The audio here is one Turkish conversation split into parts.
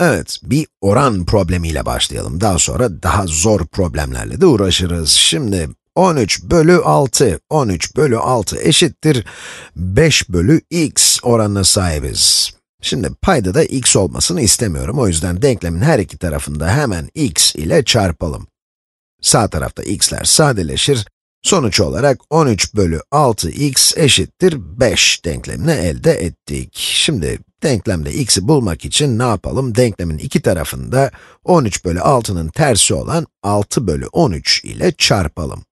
Evet, bir oran problemiyle başlayalım. Daha sonra daha zor problemlerle de uğraşırız. Şimdi 13 bölü 6, 13 bölü 6 eşittir 5 bölü x oranına sahibiz. Şimdi payda da x olmasını istemiyorum. O yüzden denklemin her iki tarafını da hemen x ile çarpalım. Sağ tarafta x'ler sadeleşir. Sonuç olarak 13 bölü 6x eşittir 5 denklemini elde ettik. Şimdi denklemde x'i bulmak için ne yapalım? Denklemin iki tarafını da 13 bölü 6'nın tersi olan 6 bölü 13 ile çarpalım.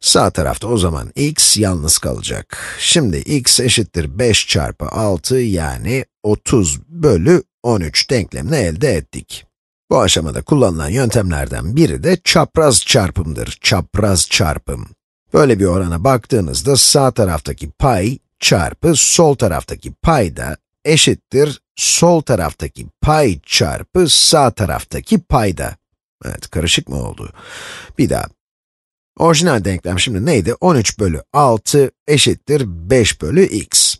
Sağ tarafta o zaman x yalnız kalacak. Şimdi x eşittir 5 çarpı 6 yani 30 bölü 13 denklemini elde ettik. Bu aşamada kullanılan yöntemlerden biri de çapraz çarpımdır. Çapraz çarpım. Böyle bir orana baktığınızda sağ taraftaki pay çarpı sol taraftaki pay da eşittir sol taraftaki pay çarpı sağ taraftaki pay da. Evet, karışık mı oldu? Bir daha. Orijinal denklem şimdi neydi? 13 bölü 6 eşittir 5 bölü x.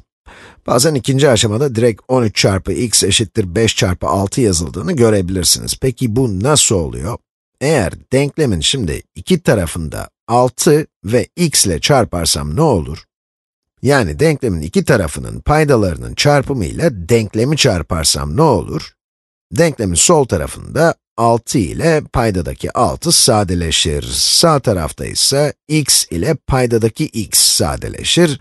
Bazen ikinci aşamada direkt 13 çarpı x eşittir 5 çarpı 6 yazıldığını görebilirsiniz. Peki bu nasıl oluyor? Eğer denklemin şimdi iki tarafında 6 ve x ile çarparsam ne olur? Yani denklemin iki tarafının paydalarının çarpımı ile denklemi çarparsam ne olur? Denklemin sol tarafında 6 ile paydadaki 6 sadeleşir. Sağ tarafta ise x ile paydadaki x sadeleşir.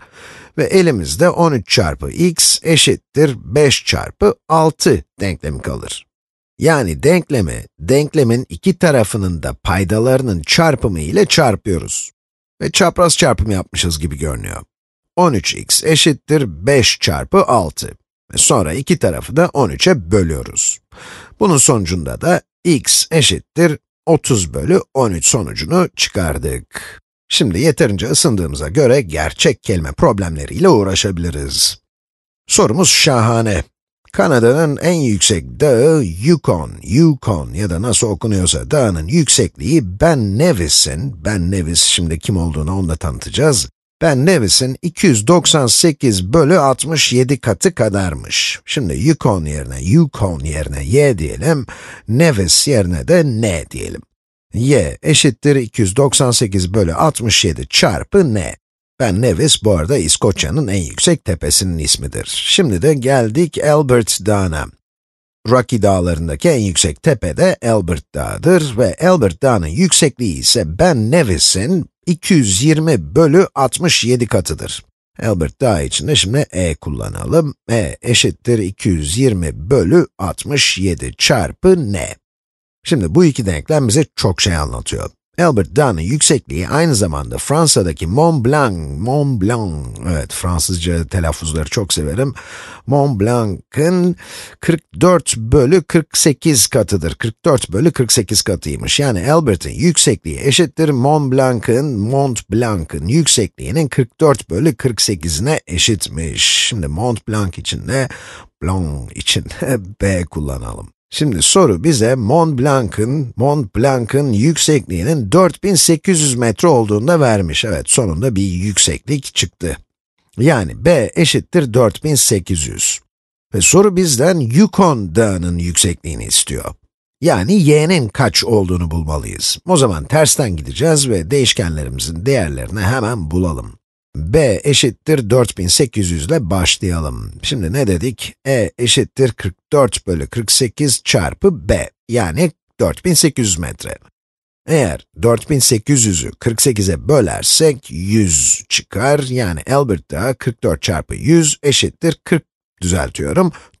Ve elimizde 13 çarpı x eşittir 5 çarpı 6 denklemi kalır. Yani denklemi, denklemin iki tarafının da paydalarının çarpımı ile çarpıyoruz. Ve çapraz çarpım yapmışız gibi görünüyor. 13x eşittir 5 çarpı 6. Ve sonra iki tarafı da 13'e bölüyoruz. Bunun sonucunda da x eşittir 30 bölü 13 sonucunu çıkardık. Şimdi yeterince ısındığımıza göre gerçek kelime problemleriyle uğraşabiliriz. Sorumuz şahane. Kanada'nın en yüksek dağı Yukon ya da nasıl okunuyorsa dağının yüksekliği Ben Nevis, şimdi kim olduğunu onu da tanıtacağız. Ben Nevis'in 298 bölü 67 katı kadarmış. Şimdi Yukon yerine y diyelim, Nevis yerine de n diyelim. Y eşittir 298 bölü 67 çarpı n. Ben Nevis bu arada İskoçya'nın en yüksek tepesinin ismidir. Şimdi de geldik Elbert Dağı'na. Rocky Dağları'ndaki en yüksek tepe de Elbert Dağı'dır ve Elbert Dağı'nın yüksekliği ise Ben Nevis'in 220 bölü 67 katıdır. Elbert Dağı için de şimdi e kullanalım. E eşittir 220 bölü 67 çarpı n. Şimdi bu iki denklem bize çok şey anlatıyor. Elbert Dağı'nın yüksekliği aynı zamanda Fransa'daki Mont Blanc, evet Fransızca telaffuzları çok severim. Mont Blanc'ın 44 bölü 48 katıdır. 44 bölü 48 katıymış. Yani Elbert'in yüksekliği eşittir Mont Blanc'ın yüksekliğinin 44 bölü 48'ine eşitmiş. Şimdi Mont Blanc için de B kullanalım. Şimdi soru bize Mont Blanc'ın yüksekliğinin 4800 metre olduğunu da vermiş. Evet, sonunda bir yükseklik çıktı. Yani B eşittir 4800. Ve soru bizden Yukon Dağı'nın yüksekliğini istiyor. Yani y'nin kaç olduğunu bulmalıyız. O zaman tersten gideceğiz ve değişkenlerimizin değerlerini hemen bulalım. B eşittir 4800 ile başlayalım. Şimdi ne dedik? E eşittir 44 bölü 48 çarpı B, yani 4800 metre. Eğer 4800'ü 48'e bölersek 100 çıkar. Yani Elbert Dağı 44 çarpı 100 eşittir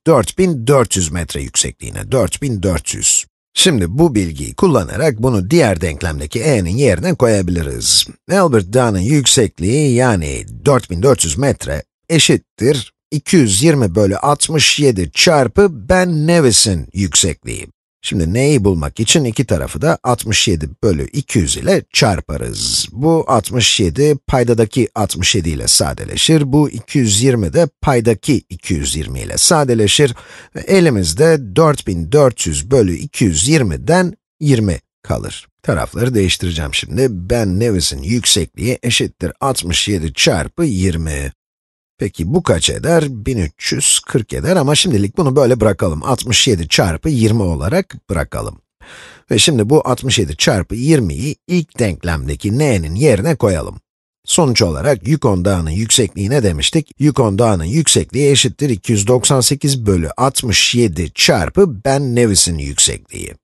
4400 metre yüksekliğine, 4400. Şimdi bu bilgiyi kullanarak bunu diğer denklemdeki e'nin yerine koyabiliriz. Elbert Dağı'nın yüksekliği yani 4400 metre eşittir 220 bölü 67 çarpı Ben Nevis'in yüksekliği. Şimdi n'yi bulmak için iki tarafı da 67 bölü 200 ile çarparız. Bu 67 paydadaki 67 ile sadeleşir. Bu 220 de paydaki 220 ile sadeleşir. Ve elimizde 4400 bölü 220'den 20 kalır. Tarafları değiştireceğim şimdi. Ben Nevis'in yüksekliği eşittir 67 çarpı 20. Peki bu kaç eder? 1340 eder ama şimdilik bunu böyle bırakalım. 67 çarpı 20 olarak bırakalım. Ve şimdi bu 67 çarpı 20'yi ilk denklemdeki n'nin yerine koyalım. Sonuç olarak Yukon Dağı'nın yüksekliği ne demiştik? Yukon Dağı'nın yüksekliği eşittir 298 bölü 67 çarpı Ben Nevis'in yüksekliği.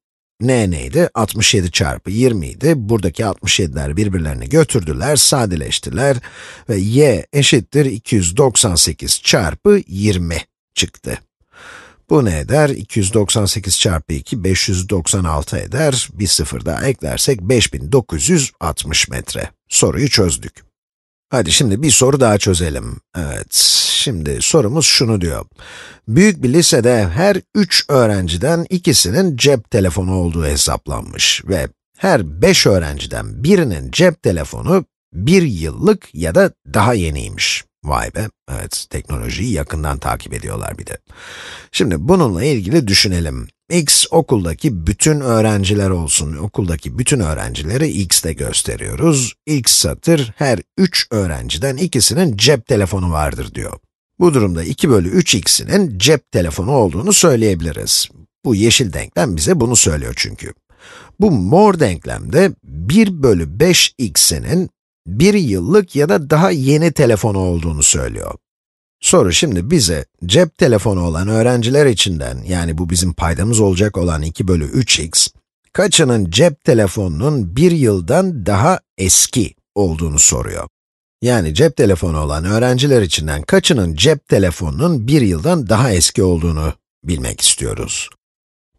N neydi? 67 çarpı 20 idi. Buradaki 67'ler birbirlerini götürdüler, sadeleştiler ve y eşittir 298 çarpı 20 çıktı. Bu ne eder? 298 çarpı 2, 596 eder. Bir sıfır daha eklersek 5960 metre. Soruyu çözdük. Hadi şimdi bir soru daha çözelim. Evet, şimdi sorumuz şunu diyor. Büyük bir lisede her 3 öğrenciden ikisinin cep telefonu olduğu hesaplanmış ve her 5 öğrenciden birinin cep telefonu 1 yıllık ya da daha yeniymiş. Vay be, evet, teknolojiyi yakından takip ediyorlar bir de. Şimdi bununla ilgili düşünelim. X okuldaki bütün öğrenciler olsun. Okuldaki bütün öğrencileri x'te gösteriyoruz. X satır, her 3 öğrenciden ikisinin cep telefonu vardır diyor. Bu durumda 2 bölü 3x'inin cep telefonu olduğunu söyleyebiliriz. Bu yeşil denklem bize bunu söylüyor çünkü. Bu mor denklemde 1 bölü 5x'inin 1 yıllık ya da daha yeni telefonu olduğunu söylüyor. Soru şimdi bize cep telefonu olan öğrenciler içinden, yani bu bizim paydamız olacak olan 2 bölü 3x, kaçının cep telefonunun 1 yıldan daha eski olduğunu soruyor. Yani cep telefonu olan öğrenciler içinden kaçının cep telefonunun 1 yıldan daha eski olduğunu bilmek istiyoruz.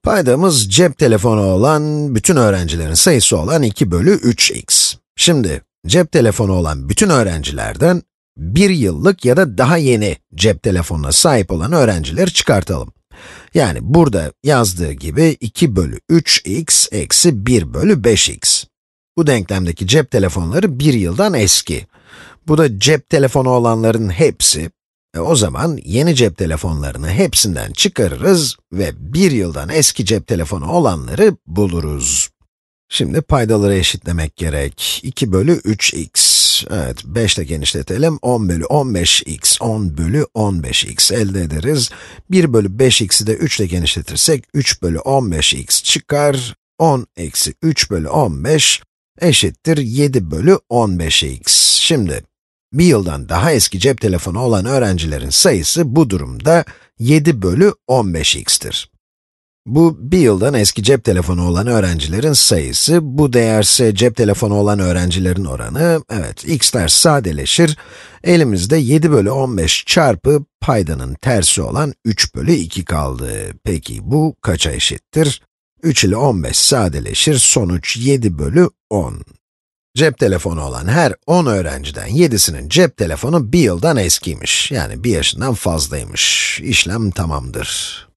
Paydamız cep telefonu olan bütün öğrencilerin sayısı olan 2 bölü 3x. Şimdi cep telefonu olan bütün öğrencilerden 1 yıllık ya da daha yeni cep telefonuna sahip olan öğrencileri çıkartalım. Yani burada yazdığı gibi 2 bölü 3x eksi 1 bölü 5x. Bu denklemdeki cep telefonları 1 yıldan eski. Bu da cep telefonu olanların hepsi. O zaman yeni cep telefonlarını hepsinden çıkarırız ve 1 yıldan eski cep telefonu olanları buluruz. Şimdi paydaları eşitlemek gerek. 2 bölü 3x. Evet, 5 ile genişletelim. 10 bölü 15x, 10 bölü 15x elde ederiz. 1 bölü 5x'i de 3 ile genişletirsek, 3 bölü 15x çıkar. 10 eksi 3 bölü 15 eşittir 7 bölü 15x. Şimdi, bir yıldan daha eski cep telefonu olan öğrencilerin sayısı bu durumda 7 bölü 15x'tir. Bu, bir yıldan eski cep telefonu olan öğrencilerin sayısı, bu değerse cep telefonu olan öğrencilerin oranı, evet, x'ler sadeleşir, elimizde 7 bölü 15 çarpı paydanın tersi olan 3 bölü 2 kaldı. Peki bu kaça eşittir? 3 ile 15 sadeleşir, sonuç 7 bölü 10. Cep telefonu olan her 10 öğrenciden 7'sinin cep telefonu bir yıldan eskiymiş, yani 1 yaşından fazlaymış. İşlem tamamdır.